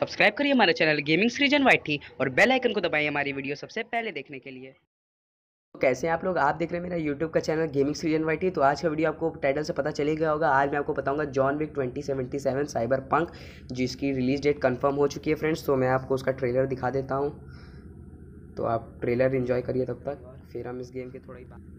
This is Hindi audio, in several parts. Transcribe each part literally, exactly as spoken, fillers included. सब्सक्राइब करिए हमारे चैनल गेमिंग श्रीजन वाइटी और बेल आइकन को दबाइए हमारी वीडियो सबसे पहले देखने के लिए। कैसे हैं आप लोग, आप देख रहे हैं मेरा यूट्यूब का चैनल गेमिंग श्रीजन वाइटी। तो आज का वीडियो आपको टाइटल से पता चले गया होगा। आज मैं आपको बताऊंगा John Wick twenty seventy seven cyber punk, जिसकी रिलीज डेट कंफर्म हो चुकी है फ्रेंड्स। तो मैं आपको उसका ट्रेलर दिखा देता हूं, तो आप ट्रेलर एंजॉय करिए तब तक, फिर हम इस गेम के थोड़ा ही फ्रेंड्स।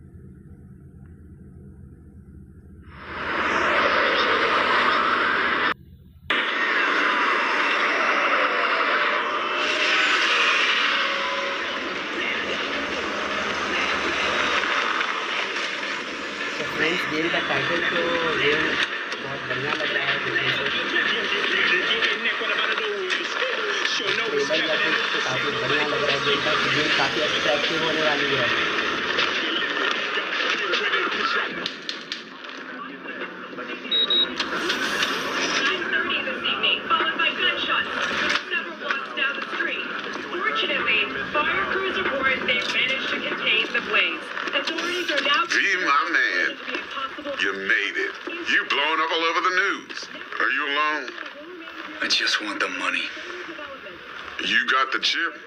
गेम का टाइटल तो ये बहुत बढ़िया लग रहा है। काफ़ी बढ़िया लग रहा है गेम का, गेम काफ़ी अट्रैक्टिव होने वाली है। You made it. You blowing up all over the news. Are you alone? I just want the money. You got the chip?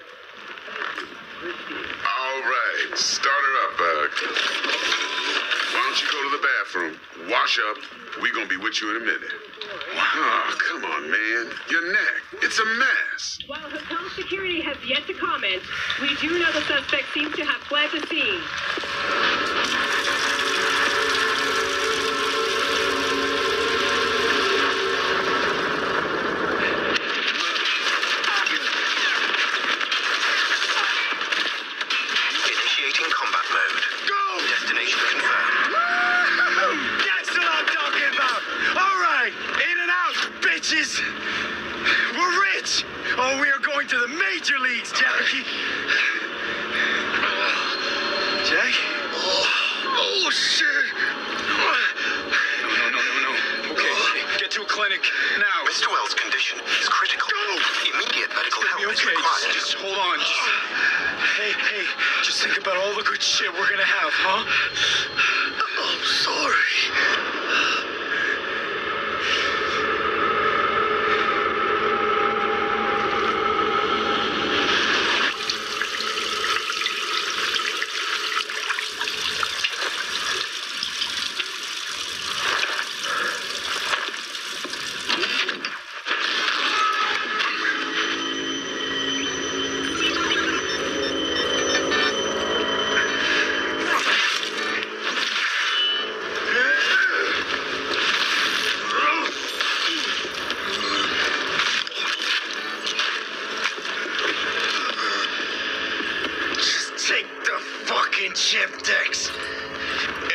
All right, start her up, Buck. Why don't you go to the bathroom, wash up. We're going to be with you in a minute. Oh, come on, man. Your neck, it's a mess. While hotel security has yet to comment, we do know the suspect seems to have fled the scene. We're rich! Oh, we are going to the major leagues, Jackie! Jack? Oh, oh shit! No, no, no, no, no. Okay, get to a clinic now. Mister Wells' condition is critical. Go! Immediate medical help is required. Just hold on. Just... Hey, hey, just think about all the good shit we're gonna have, huh? I'm sorry.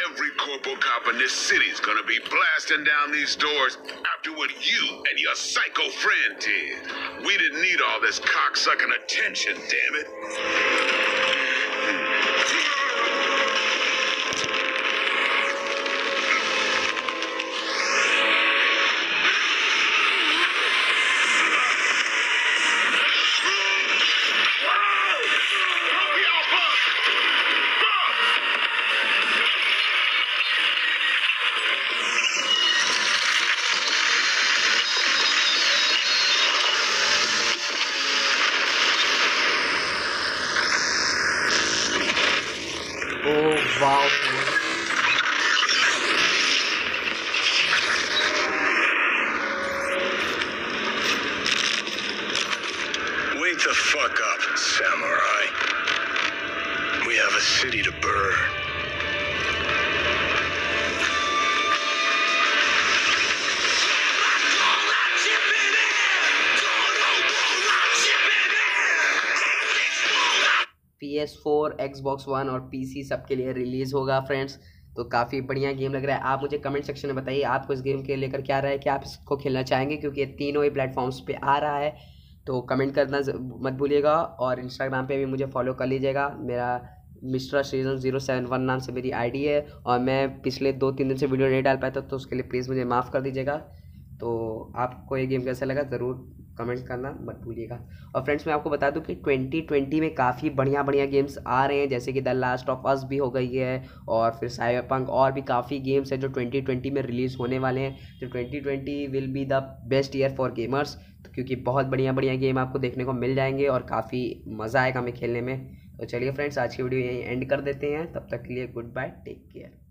Every corporal cop in this city's gonna be blasting down these doors after what you and your psycho friend did. We didn't need all this cocksucking attention, damn it. Wake the fuck up, Samurai. We have a city to burn. P S four, Xbox One और पी सी सबके लिए रिलीज़ होगा फ्रेंड्स। तो काफ़ी बढ़िया गेम लग रहा है। आप मुझे कमेंट सेक्शन में बताइए आपको इस गेम के लेकर क्या रहा है, क्या आप इसको खेलना चाहेंगे, क्योंकि ये तीनों ही प्लेटफॉर्म्स पे आ रहा है। तो कमेंट करना मत भूलिएगा और इंस्टाग्राम पे भी मुझे फॉलो कर लीजिएगा। मेरा Mishra Srijan zero seven one नाम से मेरी आईडी है और मैं पिछले दो तीन दिन से वीडियो नहीं डाल पाया था, तो उसके लिए प्लीज़ मुझे माफ़ कर दीजिएगा। तो आपको ये गेम कैसा लगा ज़रूर कमेंट करना मत भूलिएगा। और फ्रेंड्स मैं आपको बता दूं कि ट्वेंटी ट्वेंटी में काफ़ी बढ़िया बढ़िया गेम्स आ रहे हैं, जैसे कि द लास्ट ऑफ अस भी हो गई है और फिर साइबरपंक, और भी काफ़ी गेम्स हैं जो ट्वेंटी ट्वेंटी में रिलीज़ होने वाले हैं। तो twenty twenty will be the best year for gamers, क्योंकि बहुत बढ़िया बढ़िया गेम आपको देखने को मिल जाएंगे और काफ़ी मज़ा आएगा हमें खेलने में। तो चलिए फ्रेंड्स, आज की वीडियो यहीं एंड कर देते हैं। तब तक के लिए गुड बाय, टेक केयर।